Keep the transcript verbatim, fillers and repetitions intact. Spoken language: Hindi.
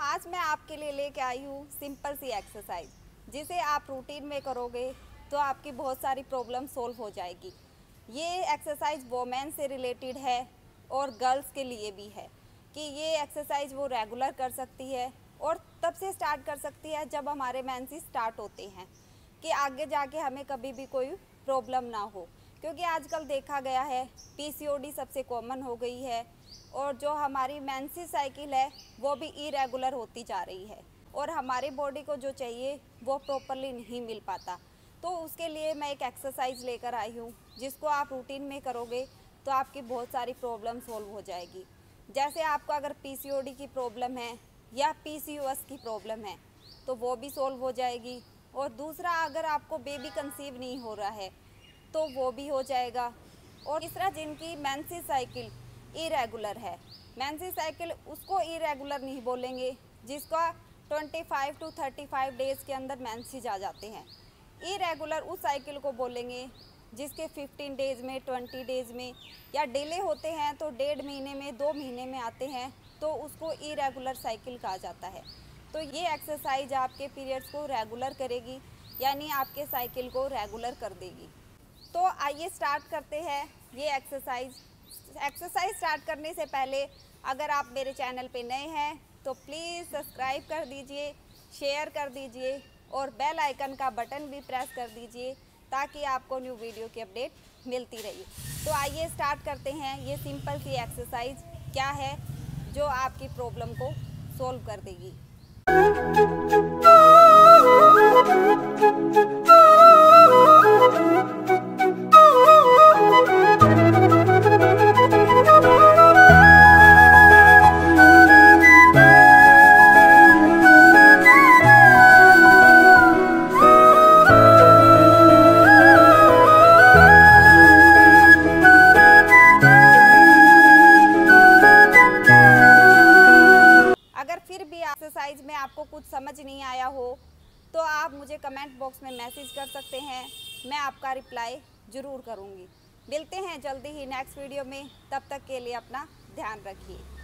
आज मैं आपके लिए लेके आई हूँ सिंपल सी एक्सरसाइज, जिसे आप रूटीन में करोगे तो आपकी बहुत सारी प्रॉब्लम सोल्व हो जाएगी। ये एक्सरसाइज वोमेन से रिलेटेड है और गर्ल्स के लिए भी है कि ये एक्सरसाइज वो रेगुलर कर सकती है और तब से स्टार्ट कर सकती है जब हमारे मेंसेस स्टार्ट होते हैं कि आगे जाके हमें कभी भी कोई प्रॉब्लम ना हो, क्योंकि आजकल देखा गया है पीसीओडी सबसे कॉमन हो गई है और जो हमारी मेंसेस साइकिल है वो भी इरेगुलर होती जा रही है और हमारी बॉडी को जो चाहिए वो प्रॉपरली नहीं मिल पाता। तो उसके लिए मैं एक एक्सरसाइज लेकर आई हूँ जिसको आप रूटीन में करोगे तो आपकी बहुत सारी प्रॉब्लम सॉल्व हो जाएगी। जैसे आपको अगर पीसीओडी की प्रॉब्लम है या पीसीओएस की प्रॉब्लम है तो वो भी सॉल्व हो जाएगी, और दूसरा अगर आपको बेबी कंसीव नहीं हो रहा है तो वो भी हो जाएगा, और तीसरा जिनकी मेंसेस साइकिल इरेगुलर है, मेंसेस साइकिल उसको इरेगुलर नहीं बोलेंगे, जिसका पच्चीस टू पैंतीस डेज़ के अंदर मेंसेस आ जाते हैं। इरेगुलर उस साइकिल को बोलेंगे जिसके पंद्रह डेज़ में, बीस डेज़ में या डिले होते हैं तो डेढ़ महीने में, दो महीने में आते हैं, तो उसको इरेगुलर साइकिल कहा जाता है। तो ये एक्सरसाइज आपके पीरियड्स को रेगुलर करेगी, यानी आपके साइकिल को रेगुलर कर देगी। तो आइए स्टार्ट करते हैं ये एक्सरसाइज। एक्सरसाइज स्टार्ट करने से पहले अगर आप मेरे चैनल पे नए हैं तो प्लीज़ सब्सक्राइब कर दीजिए, शेयर कर दीजिए और बेल आइकन का बटन भी प्रेस कर दीजिए ताकि आपको न्यू वीडियो की अपडेट मिलती रहे। तो आइए स्टार्ट करते हैं। ये सिंपल सी एक्सरसाइज क्या है जो आपकी प्रॉब्लम को सॉल्व कर देगी। आपको कुछ समझ नहीं आया हो तो आप मुझे कमेंट बॉक्स में मैसेज कर सकते हैं, मैं आपका रिप्लाई ज़रूर करूँगी। मिलते हैं जल्दी ही नेक्स्ट वीडियो में, तब तक के लिए अपना ध्यान रखिए।